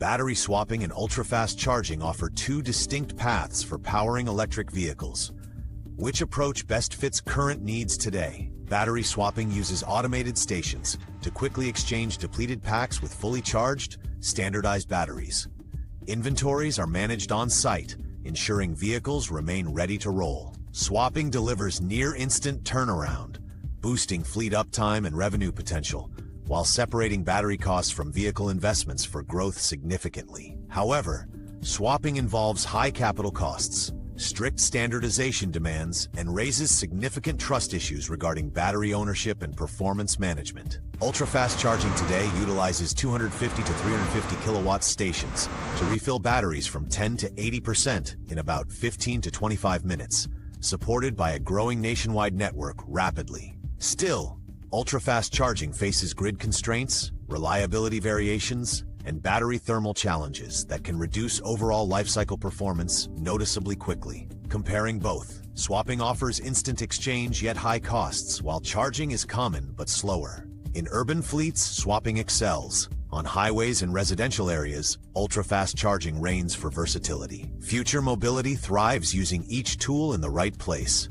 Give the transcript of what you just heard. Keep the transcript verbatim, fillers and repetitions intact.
Battery swapping and ultra-fast charging offer two distinct paths for powering electric vehicles. Which approach best fits current needs today? Battery swapping uses automated stations to quickly exchange depleted packs with fully charged, standardized batteries. Inventories are managed on-site, ensuring vehicles remain ready to roll. Swapping delivers near-instant turnaround, boosting fleet uptime and revenue potential, while separating battery costs from vehicle investments for growth significantly. However, swapping involves high capital costs, strict standardization demands, and raises significant trust issues regarding battery ownership and performance management. Ultra-fast charging today utilizes two hundred fifty to three hundred fifty kilowatt stations to refill batteries from ten to eighty percent in about fifteen to twenty-five minutes, supported by a growing nationwide network rapidly. Still, ultra-fast charging faces grid constraints, reliability variations, and battery thermal challenges that can reduce overall lifecycle performance noticeably quickly. Comparing both, swapping offers instant exchange yet high costs, while charging is common but slower. In urban fleets, swapping excels. On highways and residential areas, ultra-fast charging reigns for versatility. Future mobility thrives using each tool in the right place.